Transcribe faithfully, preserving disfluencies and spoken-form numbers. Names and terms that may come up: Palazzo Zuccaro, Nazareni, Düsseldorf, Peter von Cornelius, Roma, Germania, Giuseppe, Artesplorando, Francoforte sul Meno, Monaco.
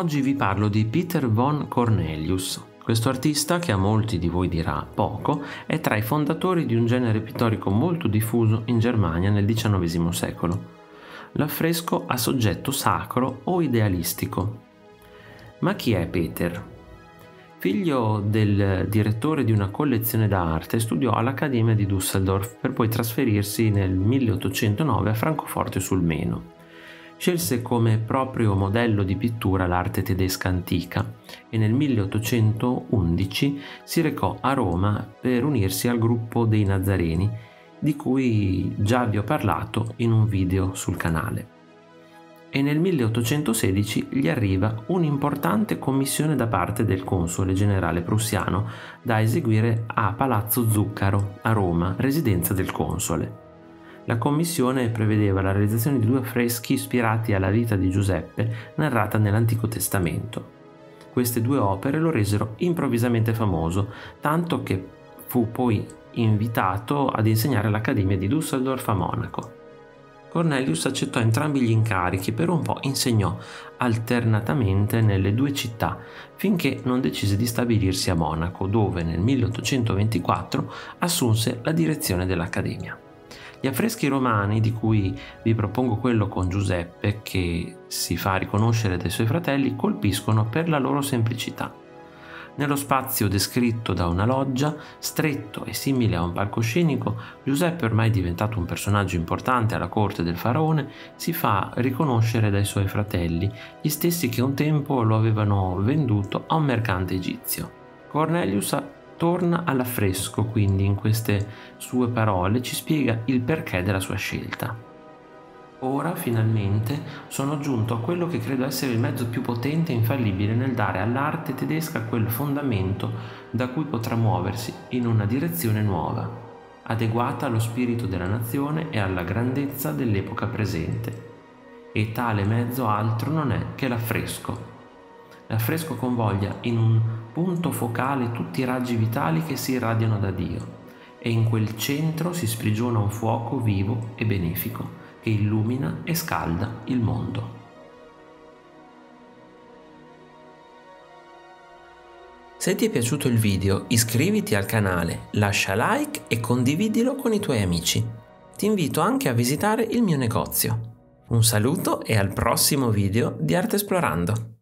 oggi vi parlo di Peter von Cornelius. Questo artista, che a molti di voi dirà poco, è tra i fondatori di un genere pittorico molto diffuso in Germania nel diciannovesimo secolo, l'affresco a soggetto sacro o idealistico. Ma chi è Peter? Figlio del direttore di una collezione d'arte, studiò all'Accademia di Düsseldorf per poi trasferirsi nel milleottocentonove a Francoforte sul Meno. Scelse come proprio modello di pittura l'arte tedesca antica e nel milleottocentoundici si recò a Roma per unirsi al gruppo dei Nazareni, di cui già vi ho parlato in un video sul canale. E nel milleottocentosedici gli arriva un'importante commissione da parte del console generale prussiano da eseguire a Palazzo Zuccaro a Roma, residenza del console. La commissione prevedeva la realizzazione di due affreschi ispirati alla vita di Giuseppe narrata nell'Antico Testamento. Queste due opere lo resero improvvisamente famoso, tanto che fu poi invitato ad insegnare all'Accademia di Düsseldorf a Monaco. Cornelius accettò entrambi gli incarichi e per un po' insegnò alternatamente nelle due città, finché non decise di stabilirsi a Monaco, dove nel milleottocentoventiquattro assunse la direzione dell'Accademia. Gli affreschi romani, di cui vi propongo quello con Giuseppe, che si fa riconoscere dai suoi fratelli, colpiscono per la loro semplicità. Nello spazio descritto da una loggia, stretto e simile a un palcoscenico, Giuseppe, ormai diventato un personaggio importante alla corte del faraone, si fa riconoscere dai suoi fratelli, gli stessi che un tempo lo avevano venduto a un mercante egizio. Cornelius torna all'affresco, quindi in queste sue parole ci spiega il perché della sua scelta. Ora, finalmente, sono giunto a quello che credo essere il mezzo più potente e infallibile nel dare all'arte tedesca quel fondamento da cui potrà muoversi in una direzione nuova, adeguata allo spirito della nazione e alla grandezza dell'epoca presente. E tale mezzo altro non è che l'affresco. L'affresco convoglia in un punto focale tutti i raggi vitali che si irradiano da Dio, e in quel centro si sprigiona un fuoco vivo e benefico, che illumina e scalda il mondo. Se ti è piaciuto il video, iscriviti al canale, lascia like e condividilo con i tuoi amici. Ti invito anche a visitare il mio negozio. Un saluto e al prossimo video di Artesplorando!